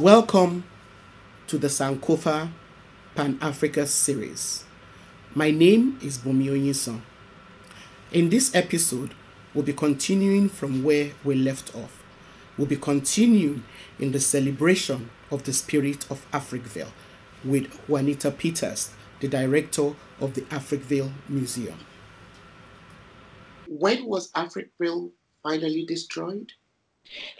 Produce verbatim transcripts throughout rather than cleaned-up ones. Welcome to the Sankofa Pan-Africa Series. My name is Bumio Yison. In this episode, we'll be continuing from where we left off. We'll be continuing in the celebration of the spirit of Africville with Juanita Peters, the director of the Africville Museum. When was Africville finally destroyed?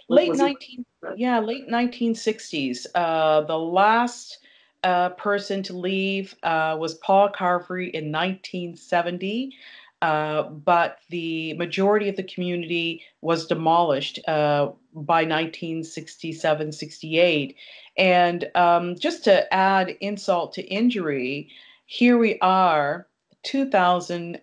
Late nineteen yeah, late nineteen sixties. Uh, the last uh, person to leave uh, was Paul Carfrey in nineteen seventy. Uh, but the majority of the community was demolished uh, by nineteen sixty-seven sixty-eight. And um, just to add insult to injury, here we are, two thousand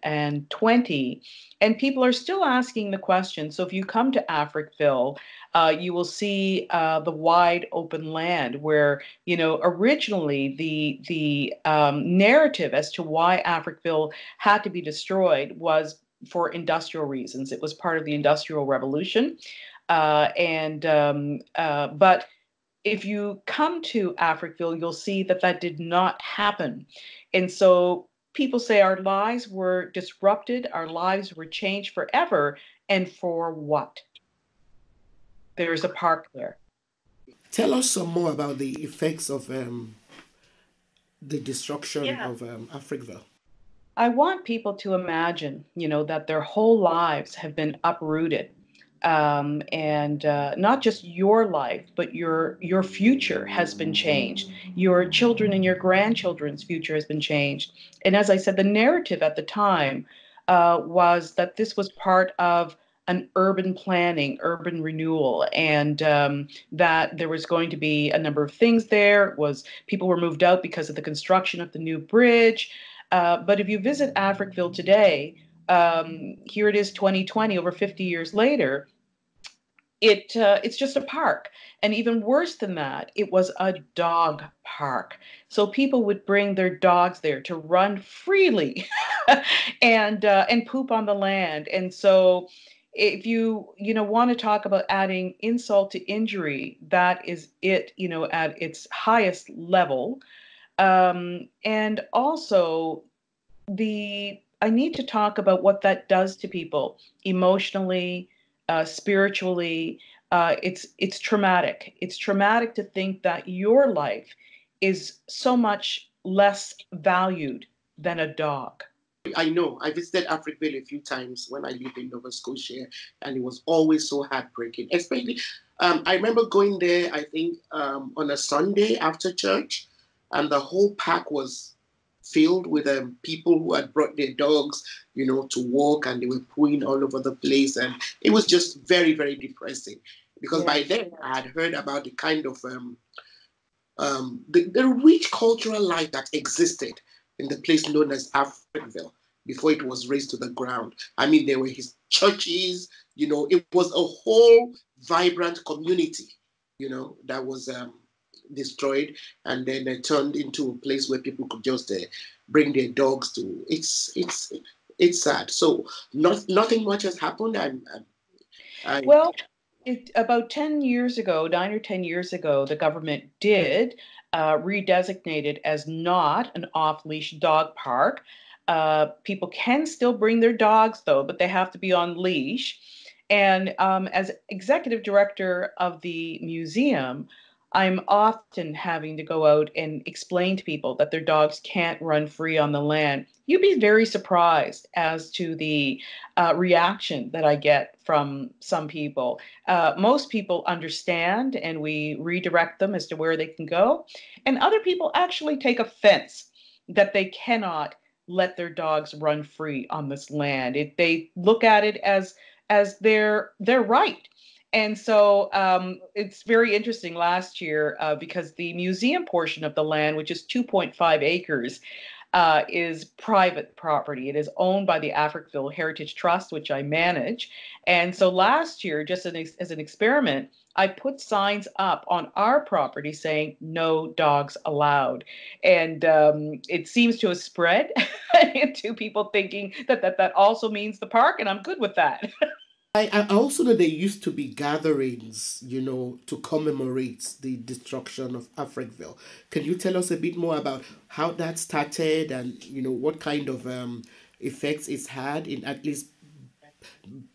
twenty, and people are still asking the question. So if you come to Africville, uh, you will see uh, the wide open land where, you know, originally the the um, narrative as to why Africville had to be destroyed was for industrial reasons. It was part of the Industrial Revolution, uh, and um, uh, but. If you come to Africville, you'll see that that did not happen. And so people say our lives were disrupted, our lives were changed forever, and for what? There's a park there. Tell us some more about the effects of um, the destruction yeah. of um, Africville. I want people to imagine, you know, that their whole lives have been uprooted. Um, and uh, not just your life, but your your future has been changed. Your children and your grandchildren's future has been changed. And as I said, the narrative at the time uh, was that this was part of an urban planning, urban renewal, and um, that there was going to be a number of things there. It was people were moved out because of the construction of the new bridge. Uh, but if you visit Africville today, um, here it is twenty twenty, over fifty years later, It, uh, it's just a park. And even worse than that, it was a dog park. So people would bring their dogs there to run freely and uh, and poop on the land. And so if you, you know, want to talk about adding insult to injury, that is it, you know, at its highest level. Um, and also the, I need to talk about what that does to people emotionally, Uh, spiritually. Uh, it's it's traumatic. It's traumatic to think that your life is so much less valued than a dog. I know. I visited Africville a few times when I lived in Nova Scotia, and it was always so heartbreaking. Especially, um, I remember going there, I think, um, on a Sunday after church, and the whole park was filled with um, people who had brought their dogs, you know, to walk, and they were pooing all over the place. And it was just very, very depressing, because yeah. by then I had heard about the kind of um, um, the, the rich cultural life that existed in the place known as Africville before it was razed to the ground. I mean, there were his churches, you know, it was a whole vibrant community, you know, that was um, destroyed, and then they turned into a place where people could just uh, bring their dogs to. It's it's it's sad. So not nothing much has happened. I'm, I'm, I well, it, about ten years ago, nine or ten years ago, the government did uh, redesignate it as not an off-leash dog park. Uh, people can still bring their dogs though, but they have to be on leash. And um, as executive director of the museum, I'm often having to go out and explain to people that their dogs can't run free on the land. You'd be very surprised as to the uh, reaction that I get from some people. Uh, most people understand, and we redirect them as to where they can go. And other people actually take offense that they cannot let their dogs run free on this land. It, they look at it as, as their, their right. And so um, it's very interesting last year uh, because the museum portion of the land, which is two point five acres, uh, is private property. It is owned by the Africville Heritage Trust, which I manage. And so last year, just an ex- as an experiment, I put signs up on our property saying no dogs allowed. And um, it seems to have spread into people thinking that, that that also means the park, and I'm good with that. I also know there used to be gatherings, you know, to commemorate the destruction of Africville. Can you tell us a bit more about how that started and, you know, what kind of um, effects it's had in at least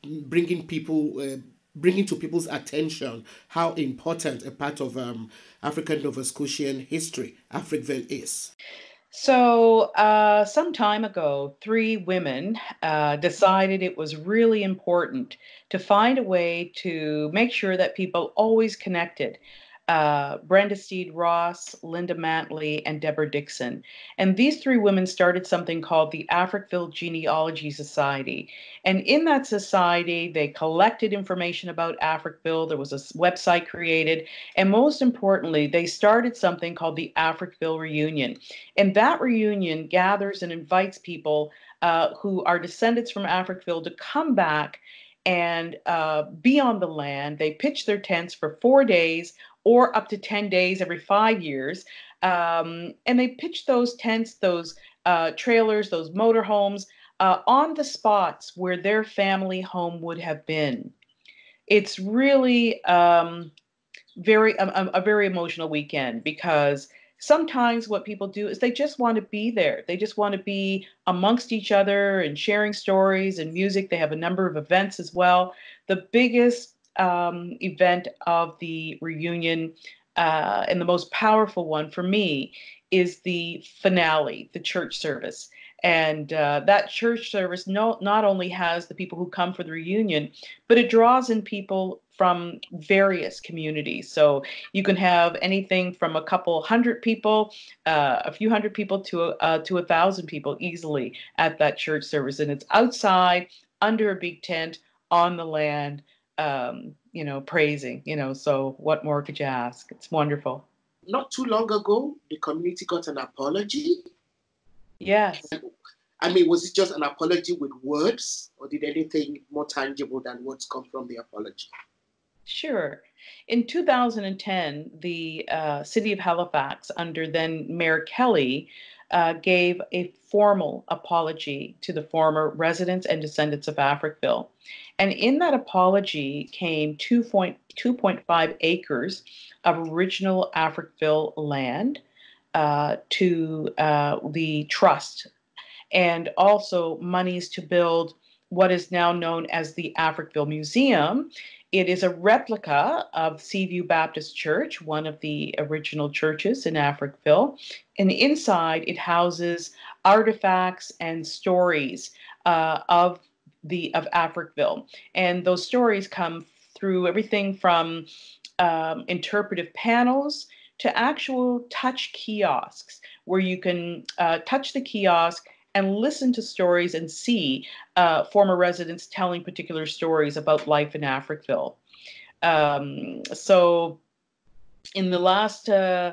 bringing people, uh, bringing to people's attention how important a part of um, African Nova Scotian history Africville is? So uh, some time ago, three women uh, decided it was really important to find a way to make sure that people always connected. Uh, Brenda Steed Ross, Linda Mantley, and Deborah Dixon. And these three women started something called the Africville Genealogy Society. And in that society, they collected information about Africville. There was a website created. And most importantly, they started something called the Africville Reunion. And that reunion gathers and invites people uh, who are descendants from Africville to come back and uh, be on the land. They pitch their tents for four days or up to ten days every five years. Um, and they pitch those tents, those uh, trailers, those motorhomes uh, on the spots where their family home would have been. It's really um, very a, a very emotional weekend, because sometimes what people do is they just want to be there. They just want to be amongst each other and sharing stories and music. They have a number of events as well. The biggest Um, event of the reunion uh, and the most powerful one for me is the finale, the church service. And uh, that church service no, not only has the people who come for the reunion, but it draws in people from various communities. So you can have anything from a couple hundred people, uh, a few hundred people to, uh, to a thousand people easily at that church service. And it's outside, under a big tent, on the land, Um, you know, praising, you know, so what more could you ask? It's wonderful. Not too long ago, the community got an apology. Yes. I mean, was it just an apology with words, or did anything more tangible than words come from the apology? Sure. In two thousand ten, the uh, city of Halifax, under then Mayor Kelly, Uh, gave a formal apology to the former residents and descendants of Africville. And in that apology came two point five acres of original Africville land uh, to uh, the trust, and also monies to build what is now known as the Africville Museum. It is a replica of Seaview Baptist Church, one of the original churches in Africville. And inside, it houses artifacts and stories uh, of the of Africville. And those stories come through everything from um, interpretive panels to actual touch kiosks, where you can uh, touch the kiosk and listen to stories and see uh, former residents telling particular stories about life in Africville. Um, so in the last uh,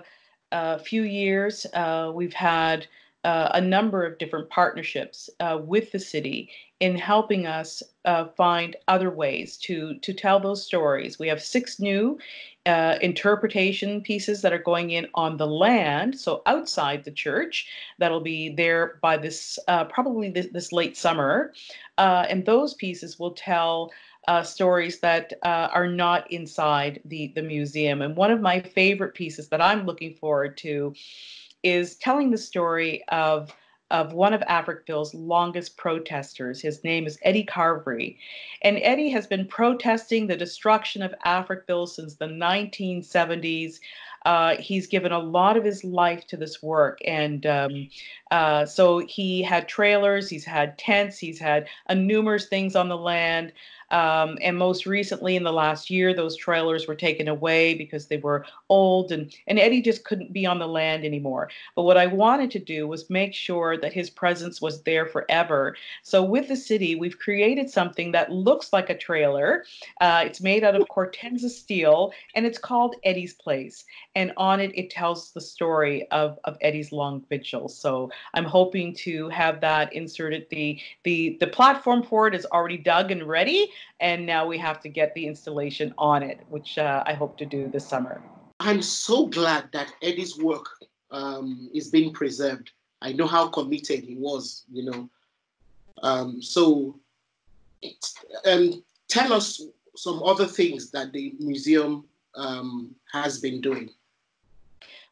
uh, few years, uh, we've had uh, a number of different partnerships uh, with the city in helping us uh, find other ways to, to tell those stories. We have six new Uh, interpretation pieces that are going in on the land, so outside the church, that'll be there by this, uh, probably this, this late summer. Uh, and those pieces will tell uh, stories that uh, are not inside the, the museum. And one of my favorite pieces that I'm looking forward to is telling the story of of one of Africville's longest protesters. His name is Eddie Carvery. And Eddie has been protesting the destruction of Africville since the nineteen seventies. Uh, he's given a lot of his life to this work. And um, uh, so he had trailers, he's had tents, he's had uh, numerous things on the land. Um, and most recently, in the last year, those trailers were taken away because they were old, and, and Eddie just couldn't be on the land anymore. But what I wanted to do was make sure that his presence was there forever. So with the city, we've created something that looks like a trailer. Uh, it's made out of Cortensa steel, and it's called Eddie's Place. And on it, it tells the story of, of Eddie's long vigil. So I'm hoping to have that inserted. The, the, the platform for it is already dug and ready. And now we have to get the installation on it, which uh, I hope to do this summer. I'm so glad that Eddie's work um, is being preserved. I know how committed he was, you know. Um, so, it's, um, tell us some other things that the museum um, has been doing.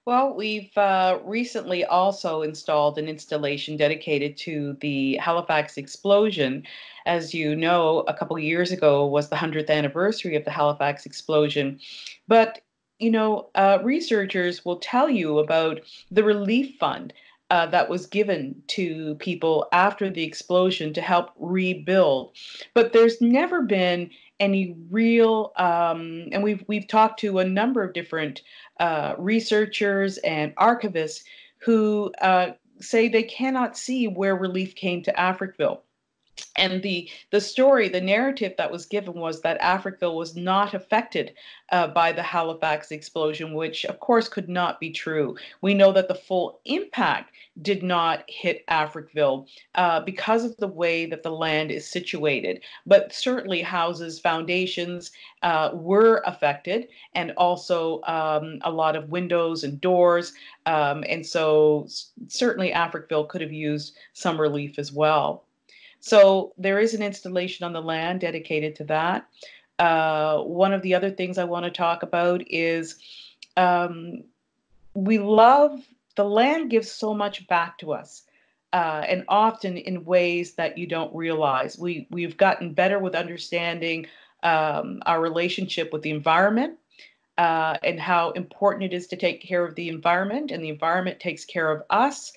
Well, we've uh, recently also installed an installation dedicated to the Halifax Explosion. As you know, a couple of years ago was the hundredth anniversary of the Halifax Explosion. But, you know, uh, researchers will tell you about the relief fund Uh, that was given to people after the explosion to help rebuild. But there's never been any real, um, and we've, we've talked to a number of different uh, researchers and archivists who uh, say they cannot see where relief came to Africville. And the, the story, the narrative that was given was that Africville was not affected uh, by the Halifax explosion, which of course could not be true. We know that the full impact did not hit Africville uh, because of the way that the land is situated. But certainly houses, foundations uh, were affected, and also um, a lot of windows and doors. Um, and so certainly Africville could have used some relief as well. So there is an installation on the land dedicated to that. Uh, one of the other things I want to talk about is um, we love, the land gives so much back to us, uh, and often in ways that you don't realize. We, we've gotten better with understanding um, our relationship with the environment uh, and how important it is to take care of the environment, and the environment takes care of us.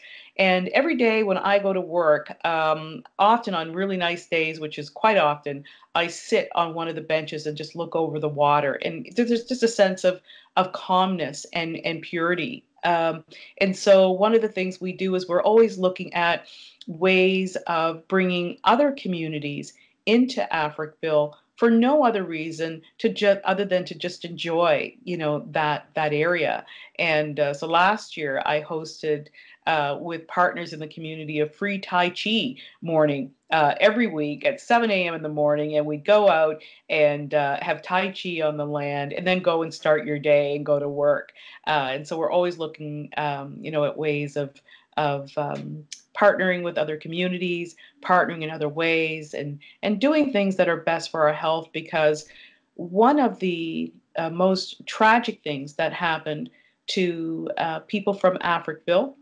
And every day when I go to work, um, often on really nice days, which is quite often, I sit on one of the benches and just look over the water. And there's just a sense of, of calmness and, and purity. Um, and so one of the things we do is we're always looking at ways of bringing other communities into Africville for no other reason to just other than to just enjoy, you know, that that area. And uh, so last year I hosted uh, with partners in the community a free Tai Chi morning uh, every week at seven A M in the morning, and we'd go out and uh, have Tai Chi on the land, and then go and start your day and go to work. Uh, and so we're always looking, um, you know, at ways of of um, partnering with other communities, partnering in other ways, and, and doing things that are best for our health, because one of the uh, most tragic things that happened to uh, people from Africville,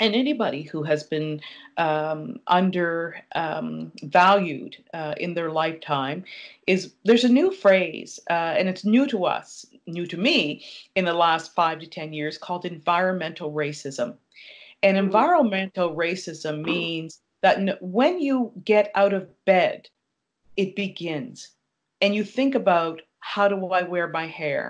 and anybody who has been um, under um, valued uh, in their lifetime, is there's a new phrase, uh, and it's new to us, new to me, in the last five to ten years, called environmental racism. And environmental racism means that when you get out of bed, it begins. And you think about, how do I wear my hair?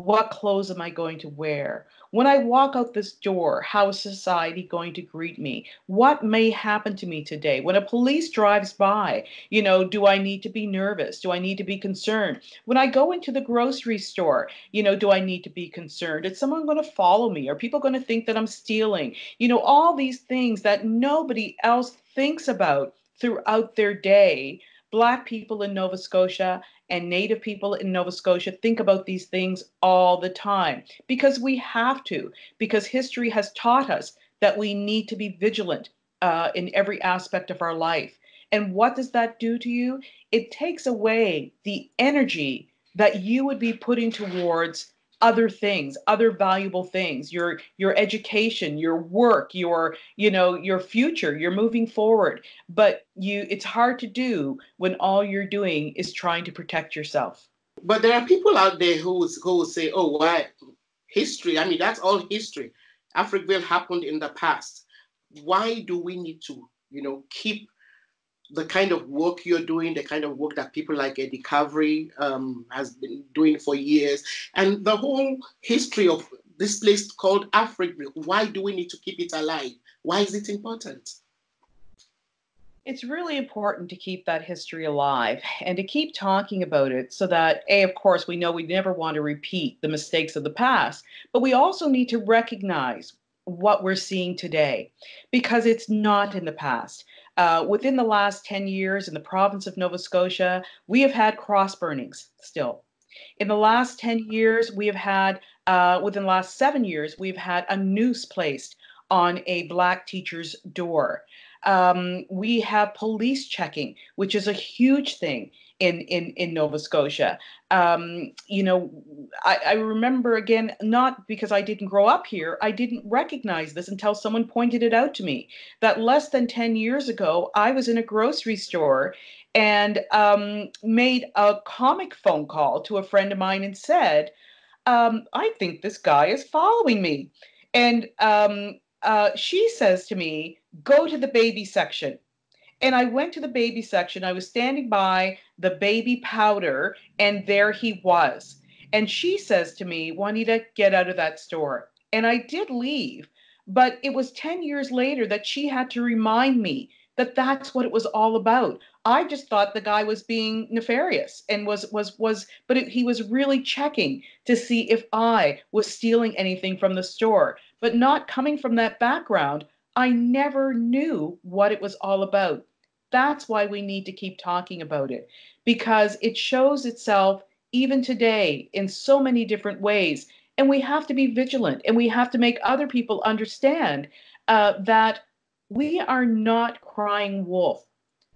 What clothes am I going to wear? When I walk out this door, how is society going to greet me? What may happen to me today? When a police drives by, you know, do I need to be nervous? Do I need to be concerned? When I go into the grocery store, you know, do I need to be concerned? Is someone going to follow me? Are people going to think that I'm stealing? You know, all these things that nobody else thinks about throughout their day. Black people in Nova Scotia and Native people in Nova Scotia think about these things all the time, because we have to, because history has taught us that we need to be vigilant uh, in every aspect of our life. And what does that do to you? It takes away the energy that you would be putting towards other things, other valuable things, your your education, your work, your, you know, your future, you're moving forward. But you, it's hard to do when all you're doing is trying to protect yourself. But there are people out there who, who say, oh, why? History, I mean, that's all history. Africville happened in the past. Why do we need to, you know, keep the kind of work you're doing, the kind of work that people like Eddie Carvery um, has been doing for years, and the whole history of this place called Africville? Why do we need to keep it alive? Why is it important? It's really important to keep that history alive and to keep talking about it so that, A, of course, we know we never want to repeat the mistakes of the past, but we also need to recognize what we're seeing today, because it's not in the past. Uh, within the last ten years in the province of Nova Scotia, we have had cross burnings still. In the last ten years, we have had, uh, within the last seven years, we've had a noose placed on a Black teacher's door. Um, we have police checking, which is a huge thing in in in Nova Scotia. Um, you know, I, I remember, again, not because I didn't grow up here, I didn't recognize this until someone pointed it out to me, that less than ten years ago, I was in a grocery store and um, made a comic phone call to a friend of mine and said, um, I think this guy is following me. And um, uh, she says to me, go to the baby section. And I went to the baby section. I was standing by the baby powder, and there he was. And she says to me, Juanita, get out of that store. And I did leave, but it was ten years later that she had to remind me that that's what it was all about. I just thought the guy was being nefarious and was, was, was, but it, he was really checking to see if I was stealing anything from the store. But not coming from that background, I never knew what it was all about. That's why we need to keep talking about it, because it shows itself even today in so many different ways. And we have to be vigilant, and we have to make other people understand uh, that we are not crying wolf.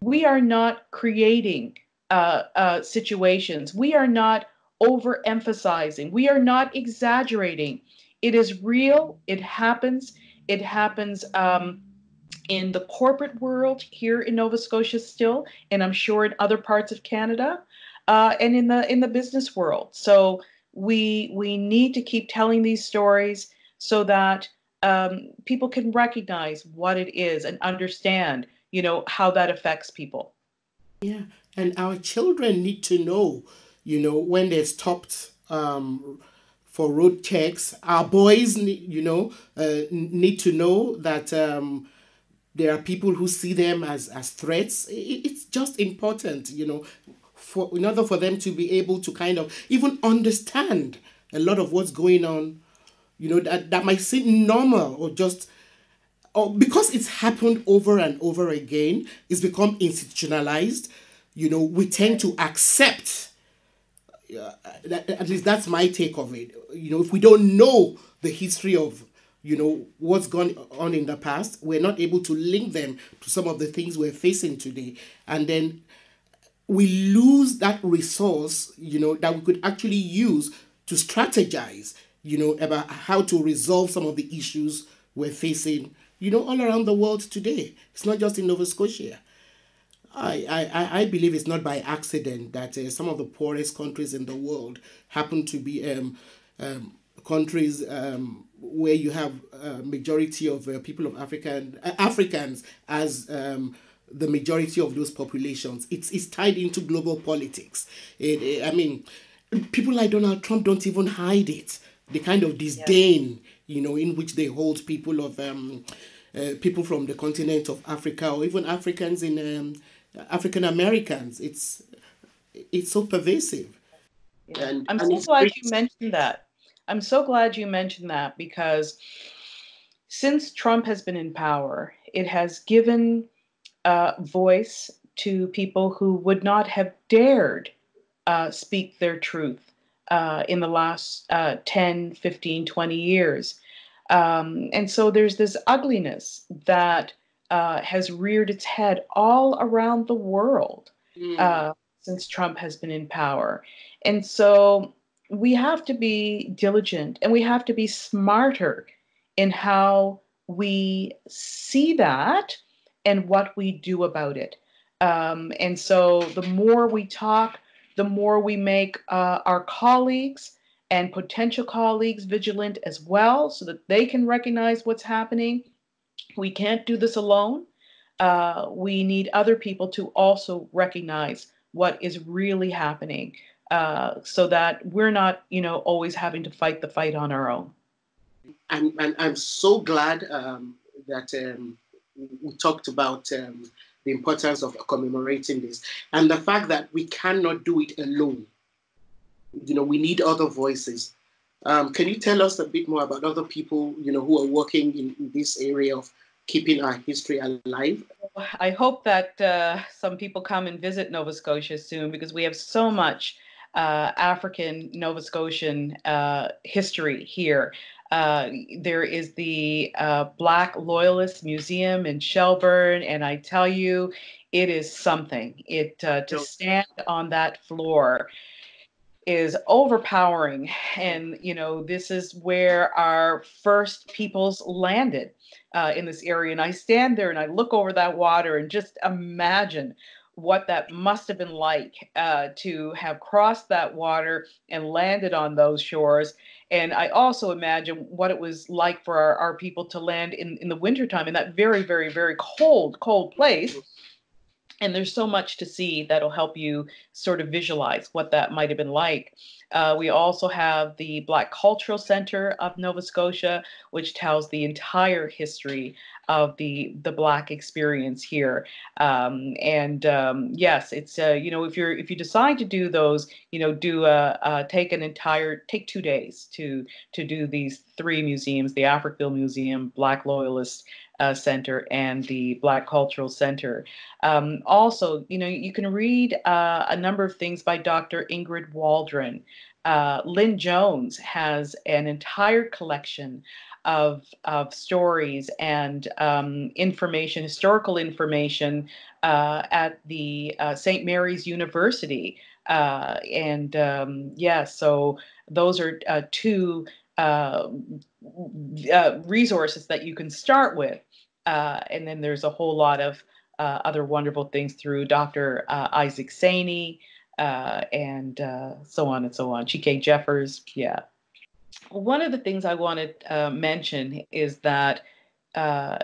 We are not creating uh, uh, situations. We are not overemphasizing. We are not exaggerating. It is real. It happens. It happens um, in the corporate world here in Nova Scotia still, and I'm sure in other parts of Canada, uh, and in the in the business world. So we we need to keep telling these stories so that um, people can recognize what it is and understand, you know, how that affects people. Yeah, and our children need to know, you know, when they're stopped Um, for road checks. Our boys, you know, uh, need to know that um, there are people who see them as, as threats. It's just important, you know, for, in order for them to be able to kind of even understand a lot of what's going on, you know, that, that might seem normal or just, or because it's happened over and over again, it's become institutionalized. You know, we tend to accept. Uh, that, at least that's my take of it. You know, if we don't know the history of, you know, what's gone on in the past, we're not able to link them to some of the things we're facing today. And then we lose that resource, you know, that we could actually use to strategize, you know, about how to resolve some of the issues we're facing, you know, all around the world today. It's not just in Nova Scotia. I, I, I believe it's not by accident that uh, some of the poorest countries in the world happen to be um, um, countries um, where you have a majority of uh, people of African uh, Africans as um, the majority of those populations. It's, it's tied into global politics. It, it, I mean, people like Donald Trump don't even hide it. The kind of disdain, yeah, you know, in which they hold people of um, uh, people from the continent of Africa, or even Africans in um, African Americans. It's it's so pervasive. Yeah. And, I'm and so glad great. you mentioned that. I'm so glad you mentioned that, because since Trump has been in power, it has given uh, voice to people who would not have dared uh, speak their truth uh, in the last uh, ten, fifteen, twenty years. Um, and so there's this ugliness that Uh, has reared its head all around the world mm. uh, since Trump has been in power. And so we have to be diligent, and we have to be smarter in how we see that and what we do about it. Um, and so the more we talk, the more we make uh, our colleagues and potential colleagues vigilant as well, so that they can recognize what's happening. We can't do this alone. Uh, we need other people to also recognize what is really happening, uh, so that we're not, you know, always having to fight the fight on our own. And, and I'm so glad um, that um, we talked about um, the importance of commemorating this, and the fact that we cannot do it alone. You know, we need other voices. Um, can you tell us a bit more about other people, you know, who are working in, in this area of keeping our history alive? I hope that uh, some people come and visit Nova Scotia soon, because we have so much uh, African Nova Scotian uh, history here. Uh, there is the uh, Black Loyalist Museum in Shelburne, and I tell you, it is something. It uh, to stand on that floor is overpowering. And, you know, this is where our first peoples landed uh, in this area. And I stand there and I look over that water and just imagine what that must have been like uh, to have crossed that water and landed on those shores. And I also imagine what it was like for our, our people to land in, in the wintertime in that very, very, very cold, cold place. And there's so much to see that'll help you sort of visualize what that might have been like. Uh, we also have the Black Cultural Center of Nova Scotia, which tells the entire history of the the Black experience here. Um, and um, yes, it's uh, you know if you're if you decide to do those, you know do uh, uh, take an entire take two days to to do these three museums: the Africville Museum, Black Loyalist Uh, Center, and the Black Cultural Center. Um, also, you know, you can read uh, a number of things by Doctor Ingrid Waldron. Uh, Lynn Jones has an entire collection of, of stories and um, information, historical information uh, at the uh, Saint Mary's University. Uh, and um, yeah, so those are uh, two uh, uh, resources that you can start with. Uh, and then there's a whole lot of uh, other wonderful things through Doctor Uh, Isaac Saney uh, and uh, so on and so on. Chike Jeffers, yeah. One of the things I want to uh, mention is that uh,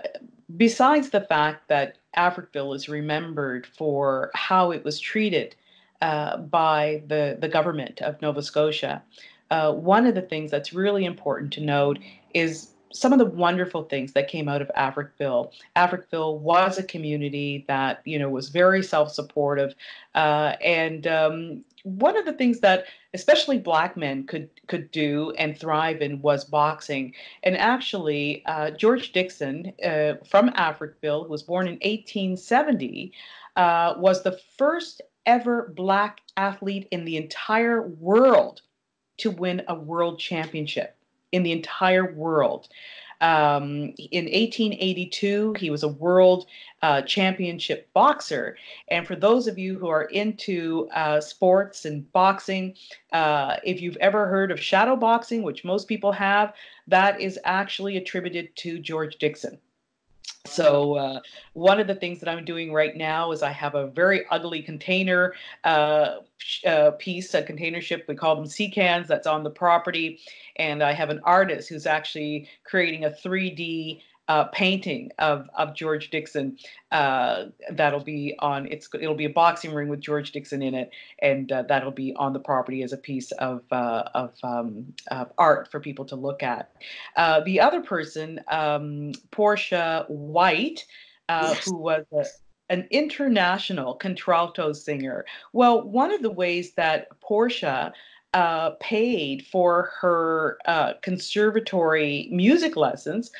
besides the fact that Africville is remembered for how it was treated uh, by the, the government of Nova Scotia, uh, one of the things that's really important to note is some of the wonderful things that came out of Africville. Africville was a community that, you know, was very self-supportive. Uh, and um, one of the things that especially Black men could could do and thrive in was boxing. And actually, uh, George Dixon uh, from Africville, who was born in eighteen seventy, uh, was the first ever Black athlete in the entire world to win a world championship. In the entire world. Um, in eighteen eighty-two, he was a world uh, championship boxer. And for those of you who are into uh, sports and boxing, uh, if you've ever heard of shadow boxing, which most people have, that is actually attributed to George Dixon. So uh, one of the things that I'm doing right now is I have a very ugly container uh, uh, piece, a container ship, we call them sea cans, that's on the property. And I have an artist who's actually creating a three D uh, painting of, of George Dixon. Uh, that'll be on, it's, it'll be a boxing ring with George Dixon in it. And uh, that'll be on the property as a piece of, uh, of, um, of art for people to look at. Uh, the other person, um, Portia White, uh, yes. who was a, an international contralto singer. Well, one of the ways that Portia uh, paid for her uh, conservatory music lessons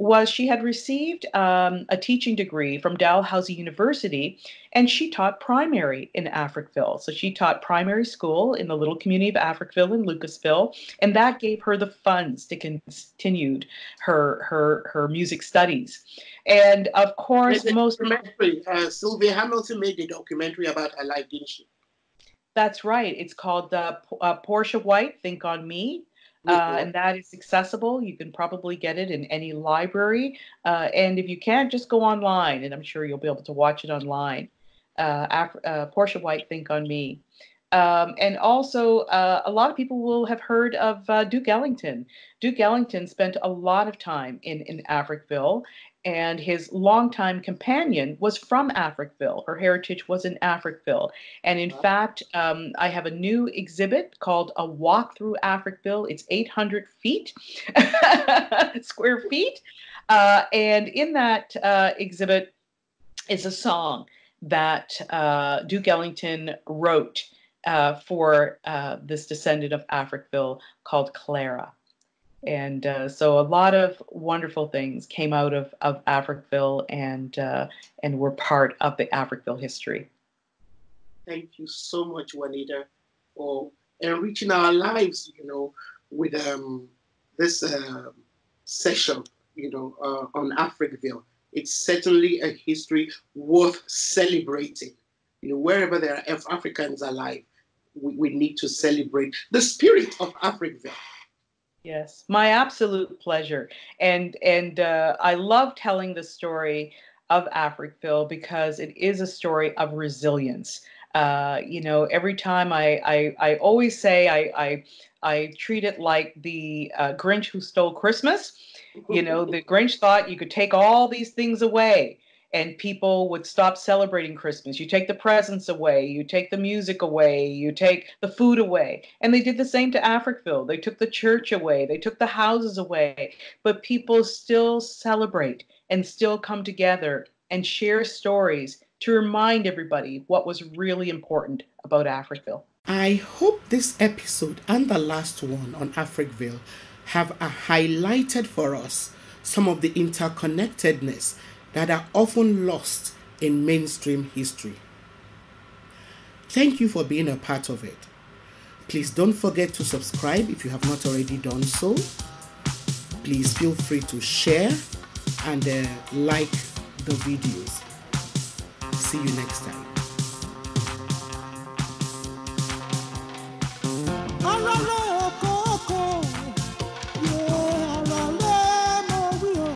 was she had received um, a teaching degree from Dalhousie University, and she taught primary in Africville. So she taught primary school in the little community of Africville in Lucasville, and that gave her the funds to continue her her her music studies. And of course, There's most documentary. Uh, Sylvia Hamilton made a documentary about her life, didn't she? That's right. It's called uh, uh, Portia White, Think on Me. Uh, and that is accessible. You can probably get it in any library. Uh, and if you can't, just go online, and I'm sure you'll be able to watch it online. Uh, Af uh, Portia White, Think on Me. Um, and also, uh, a lot of people will have heard of uh, Duke Ellington. Duke Ellington spent a lot of time in, in Africville, and his longtime companion was from Africville. Her heritage was in Africville. And in fact, um, I have a new exhibit called A Walk Through Africville. It's eight hundred feet, square feet. Uh, and in that uh, exhibit is a song that uh, Duke Ellington wrote Uh, for uh, this descendant of Africville called Clara. And uh, so a lot of wonderful things came out of, of Africville and, uh, and were part of the Africville history. Thank you so much, Juanita, for enriching our lives, you know, with um, this uh, session, you know, uh, on Africville. It's certainly a history worth celebrating. You know, wherever there are Africans alive, we, we need to celebrate the spirit of Africville. Yes, my absolute pleasure. And, and uh, I love telling the story of Africville because it is a story of resilience. Uh, you know, every time I, I, I always say I, I, I treat it like the uh, Grinch who stole Christmas. You know, the Grinch thought you could take all these things away and people would stop celebrating Christmas. You take the presents away, you take the music away, you take the food away. And they did the same to Africville. They took the church away, they took the houses away, but people still celebrate and still come together and share stories to remind everybody what was really important about Africville. I hope this episode and the last one on Africville have uh, highlighted for us some of the interconnectedness that are often lost in mainstream history. Thank you for being a part of it. Please don't forget to subscribe if you have not already done so. Please feel free to share and uh, like the videos. See you next time. All right, all right.